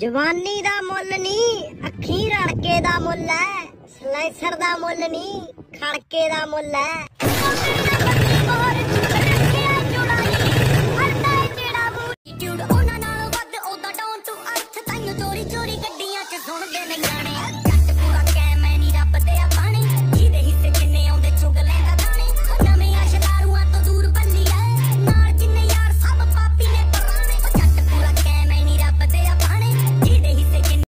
जवानी दा मुल नी अखी रड़के दा मुल है, सलाइसर दा मुल नी खड़के दा मुल है।